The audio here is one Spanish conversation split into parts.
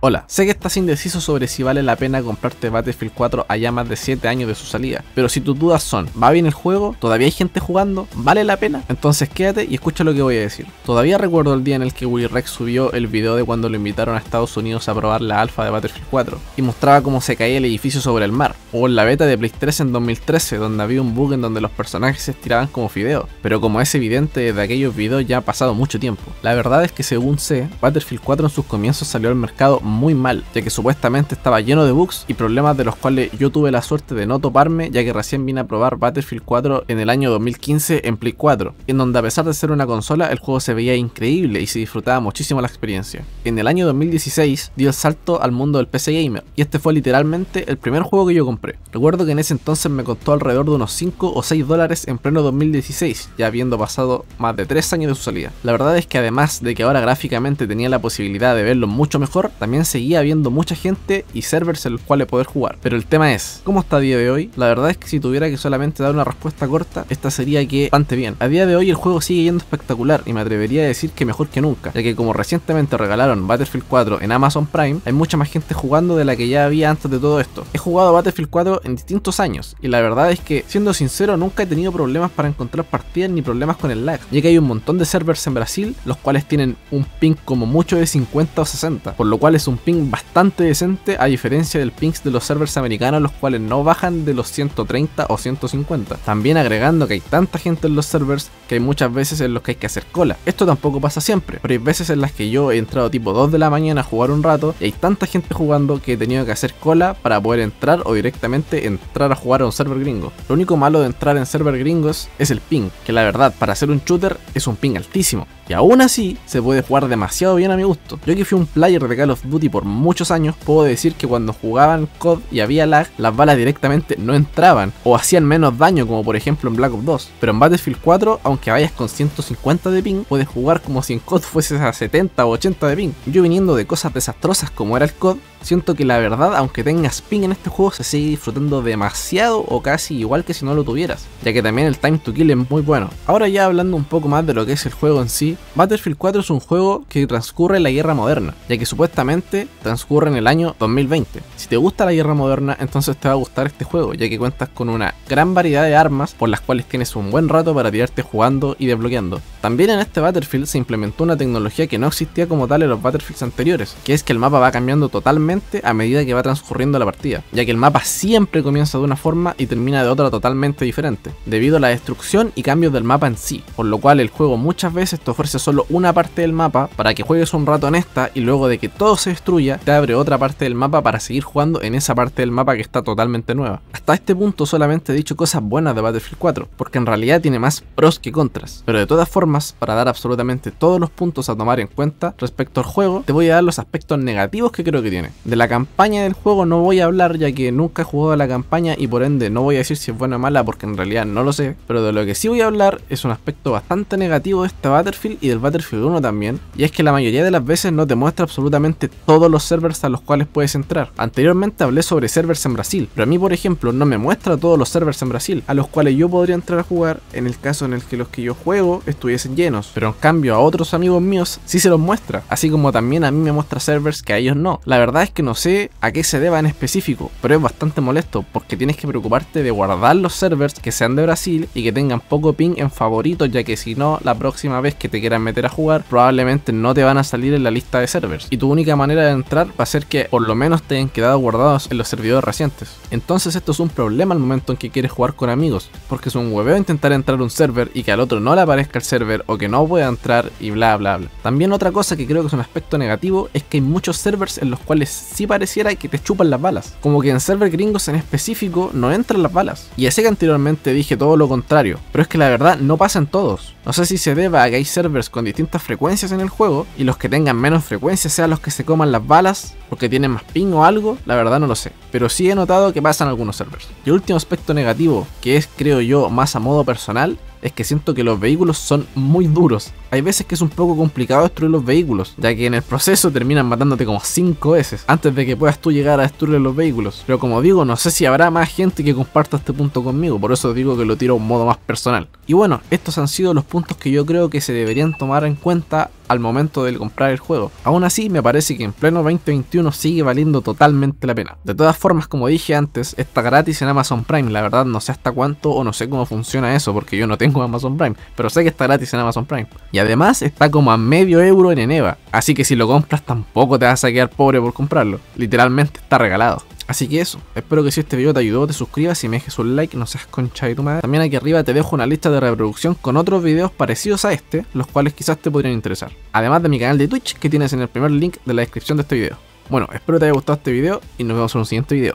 Hola, sé que estás indeciso sobre si vale la pena comprarte Battlefield 4 a ya más de 7 años de su salida, pero si tus dudas son, ¿va bien el juego? ¿Todavía hay gente jugando? ¿Vale la pena? Entonces quédate y escucha lo que voy a decir. Todavía recuerdo el día en el que WillyRex subió el video de cuando lo invitaron a Estados Unidos a probar la alfa de Battlefield 4 y mostraba cómo se caía el edificio sobre el mar, o en la beta de Play 3 en 2013 donde había un bug en donde los personajes se estiraban como fideos, pero como es evidente desde aquellos videos ya ha pasado mucho tiempo. La verdad es que según sé, Battlefield 4 en sus comienzos salió al mercado muy mal, ya que supuestamente estaba lleno de bugs y problemas de los cuales yo tuve la suerte de no toparme, ya que recién vine a probar Battlefield 4 en el año 2015 en Play 4, en donde a pesar de ser una consola el juego se veía increíble y se disfrutaba muchísimo la experiencia. En el año 2016 dio el salto al mundo del PC Gamer y este fue literalmente el primer juego que yo compré. Recuerdo que en ese entonces me costó alrededor de unos 5 o 6 dólares en pleno 2016, ya habiendo pasado más de 3 años de su salida. La verdad es que además de que ahora gráficamente tenía la posibilidad de verlo mucho mejor, también seguía habiendo mucha gente y servers en los cuales poder jugar. Pero el tema es, ¿cómo está a día de hoy? La verdad es que si tuviera que solamente dar una respuesta corta, esta sería que bastante bien. A día de hoy el juego sigue yendo espectacular y me atrevería a decir que mejor que nunca, ya que como recientemente regalaron Battlefield 4 en Amazon Prime, hay mucha más gente jugando de la que ya había antes de todo esto. He jugado Battlefield 4 en distintos años y la verdad es que, siendo sincero, nunca he tenido problemas para encontrar partidas ni problemas con el lag, ya que hay un montón de servers en Brasil, los cuales tienen un ping como mucho de 50 o 60, por lo cual es un ping bastante decente a diferencia del ping de los servers americanos, los cuales no bajan de los 130 o 150. También agregando que hay tanta gente en los servers que hay muchas veces en los que hay que hacer cola. Esto tampoco pasa siempre, pero hay veces en las que yo he entrado tipo 2 de la mañana a jugar un rato y hay tanta gente jugando que he tenido que hacer cola para poder entrar o directamente entrar a jugar a un server gringo. Lo único malo de entrar en server gringos es el ping, que la verdad para ser un shooter es un ping altísimo. Y aún así se puede jugar demasiado bien a mi gusto. Yo que fui un player de Call of Duty por muchos años, puedo decir que cuando jugaban COD y había lag, las balas directamente no entraban o hacían menos daño, como por ejemplo en Black Ops 2. Pero en Battlefield 4, aunque vayas con 150 de ping, puedes jugar como si en COD fueses a 70 o 80 de ping. Yo viniendo de cosas desastrosas como era el COD, siento que la verdad, aunque tengas ping en este juego, se sigue disfrutando demasiado o casi igual que si no lo tuvieras, ya que también el time to kill es muy bueno. Ahora ya hablando un poco más de lo que es el juego en sí, Battlefield 4 es un juego que transcurre en la guerra moderna, ya que supuestamente transcurre en el año 2020. Si te gusta la guerra moderna, entonces te va a gustar este juego, ya que cuentas con una gran variedad de armas por las cuales tienes un buen rato para tirarte jugando y desbloqueando. También en este Battlefield se implementó una tecnología que no existía como tal en los Battlefields anteriores, que es que el mapa va cambiando totalmente a medida que va transcurriendo la partida, ya que el mapa siempre comienza de una forma y termina de otra totalmente diferente, debido a la destrucción y cambios del mapa en sí, por lo cual el juego muchas veces te ofrece solo una parte del mapa para que juegues un rato en esta y luego de que todo se destruya, te abre otra parte del mapa para seguir jugando en esa parte del mapa que está totalmente nueva. Hasta este punto solamente he dicho cosas buenas de Battlefield 4, porque en realidad tiene más pros que contras, pero de todas formas, para dar absolutamente todos los puntos a tomar en cuenta respecto al juego, te voy a dar los aspectos negativos que creo que tiene. De la campaña del juego no voy a hablar, ya que nunca he jugado a la campaña y por ende no voy a decir si es buena o mala porque en realidad no lo sé. Pero de lo que sí voy a hablar es un aspecto bastante negativo de este Battlefield y del Battlefield 1 también, y es que la mayoría de las veces no te muestra absolutamente todos los servers a los cuales puedes entrar. Anteriormente hablé sobre servers en Brasil, pero a mí por ejemplo no me muestra todos los servers en Brasil a los cuales yo podría entrar a jugar en el caso en el que los que yo juego estuviesen llenos, pero en cambio a otros amigos míos sí se los muestra, así como también a mí me muestra servers que a ellos no. La verdad es que no sé a qué se deba en específico, pero es bastante molesto porque tienes que preocuparte de guardar los servers que sean de Brasil y que tengan poco ping en favoritos, ya que si no, la próxima vez que te quieras meter a jugar probablemente no te van a salir en la lista de servers y tu única manera de entrar va a ser que por lo menos te hayan quedado guardados en los servidores recientes. Entonces esto es un problema al momento en que quieres jugar con amigos, porque es un hueveo intentar entrar a un server y que al otro no le aparezca el server o que no pueda entrar y bla bla bla. También otra cosa que creo que es un aspecto negativo es que hay muchos servers en los cuales sí pareciera que te chupan las balas, como que en server gringos en específico no entran las balas, y así que anteriormente dije todo lo contrario, pero es que la verdad no pasa en todos. No sé si se deba a que hay servers con distintas frecuencias en el juego y los que tengan menos frecuencias sean los que se coman las balas porque tienen más ping o algo, la verdad no lo sé, pero sí he notado que pasan algunos servers. Y el último aspecto negativo, que es creo yo más a modo personal, es que siento que los vehículos son muy duros. Hay veces que es un poco complicado destruir los vehículos, ya que en el proceso terminan matándote como 5 veces antes de que puedas tú llegar a destruir los vehículos. Pero como digo, no sé si habrá más gente que comparta este punto conmigo, por eso digo que lo tiro a un modo más personal. Y bueno, estos han sido los puntos que yo creo que se deberían tomar en cuenta al momento de comprar el juego. Aún así, me parece que en pleno 2021 sigue valiendo totalmente la pena. De todas formas, como dije antes, está gratis en Amazon Prime. La verdad no sé hasta cuánto o no sé cómo funciona eso, porque yo no tengo Amazon Prime, pero sé que está gratis en Amazon Prime. Y además está como a medio € en Eneba, así que si lo compras tampoco te vas a quedar pobre por comprarlo. Literalmente está regalado. Así que eso, espero que si este video te ayudó te suscribas y me dejes un like, no seas concha de tu madre. También aquí arriba te dejo una lista de reproducción con otros videos parecidos a este, los cuales quizás te podrían interesar. Además de mi canal de Twitch que tienes en el primer link de la descripción de este video. Bueno, espero te haya gustado este video y nos vemos en un siguiente video.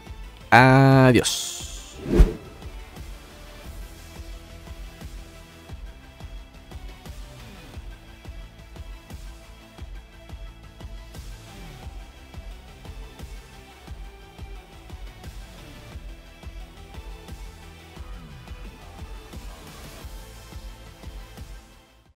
Adiós.